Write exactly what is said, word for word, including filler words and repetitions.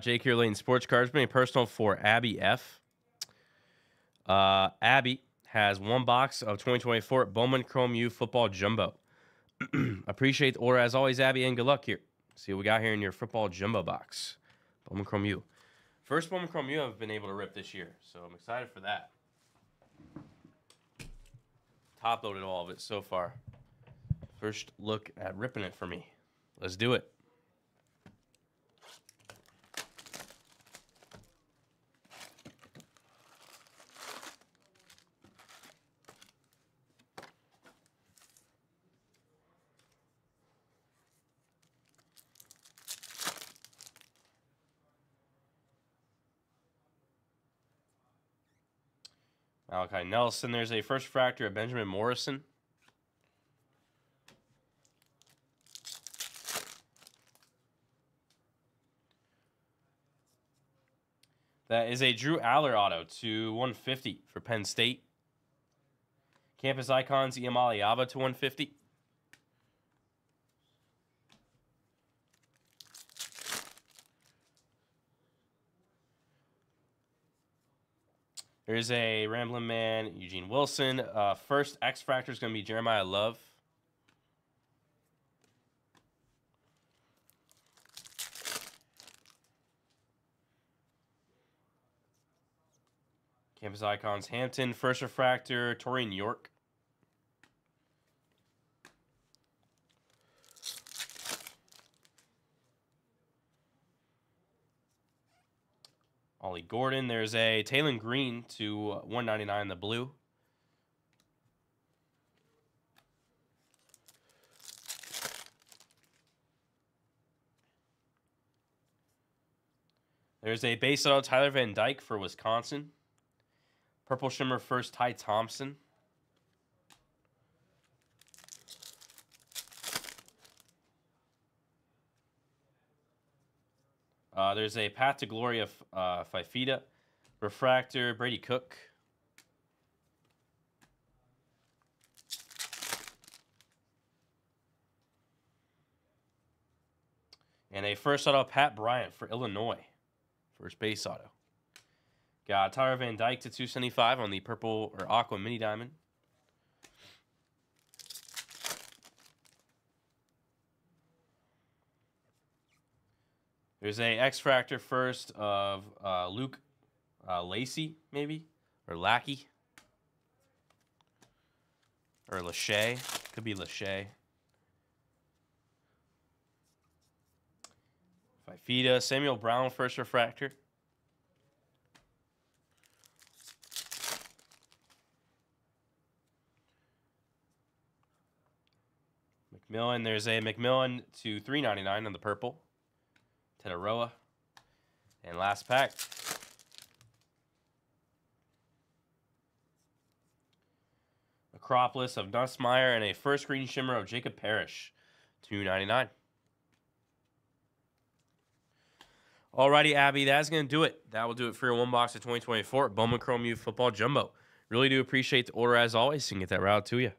Jake here, Layton Sports Cards. Being personal for Abbey F. Uh, Abbey has one box of twenty twenty-four Bowman Chrome U Football Jumbo. Appreciate the order as always, Abbey, and good luck here. See what we got here in your football jumbo box. Bowman Chrome U. First Bowman Chrome U I've been able to rip this year, so I'm excited for that. Top-loaded all of it so far. First look at ripping it for me. Let's do it. Alakai Nelson. There's a first refractor of Benjamin Morrison. That is a Drew Aller auto to one fifty for Penn State. Campus Icons Iamaliava to one fifty. There's a Ramblin' Man, Eugene Wilson. Uh, first X-Fractor is going to be Jeremiah Love. Campus Icons Hampton. First Refractor, Torrin York. Ollie Gordon. There's a Talen Green to one ninety-nine in the blue. There's a base auto Tyler Van Dyke for Wisconsin. Purple Shimmer first Ty Thompson. Uh, there's a Path to Gloria uh, Fifita, Refractor, Brady Cook. And a first auto, Pat Bryant for Illinois. First base auto. Got Tyler Van Dyke to two seventy-five on the purple or aqua mini diamond. There's a X-Fractor first of uh, Luke uh, Lacey, maybe? Or Lackey? Or Lachey? Could be Lachey. Fifita, Samuel Brown first refractor. McMillan, there's a McMillan to three ninety-nine on the purple. Ted Aroa. And last pack. Acropolis of Nussmeyer and a first green shimmer of Jacob Parrish. two ninety-nine. Alrighty, Abby, that's going to do it. That will do it for your one box of twenty twenty-four Bowman Chrome U Football Jumbo. Really do appreciate the order as always. You can get that route to you.